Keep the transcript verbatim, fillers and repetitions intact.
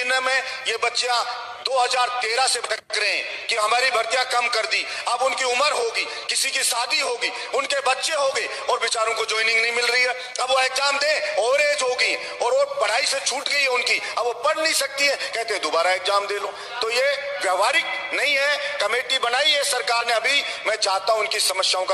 में ये बच्चियां दो हज़ार तेरह से भटक रहे हैं कि हमारी भर्तियां कम कर दी। अब उनकी उम्र होगी, किसी की शादी होगी, उनके बच्चे होंगे और बेचारों को ज्वाइनिंग नहीं मिल रही है। अब वो एग्जाम दे और एज हो गई और वो पढ़ाई से छूट गई है उनकी, अब वो पढ़ नहीं सकती है, कहते हैं दोबारा एग्जाम दे लो। तो ये व्यवहारिक नहीं है। कमेटी बनाई है सरकार ने, अभी मैं चाहता हूं उनकी समस्याओं का